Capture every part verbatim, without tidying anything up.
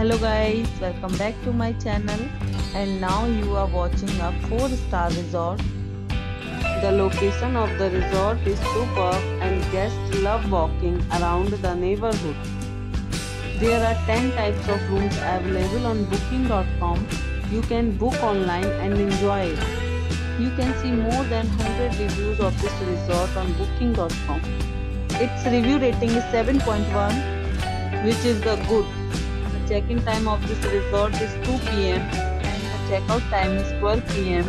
Hello guys, welcome back to my channel, and now you are watching a four star resort. The location of the resort is superb and guests love walking around the neighborhood. There are ten types of rooms available on booking dot com. You can book online and enjoy it. You can see more than one hundred reviews of this resort on booking dot com. Its review rating is seven point one, which is the good. The check-in time of this resort is two p m and the check-out time is twelve p m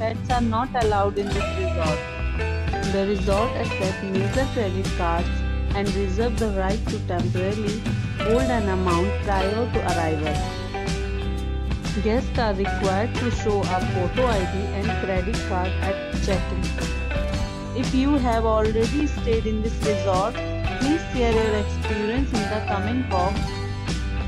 Pets are not allowed in this resort. The resort accepts major credit cards and reserves the right to temporarily hold an amount prior to arrival. Guests are required to show a photo I D and credit card at check-in. If you have already stayed in this resort, please share your experience in the comment box.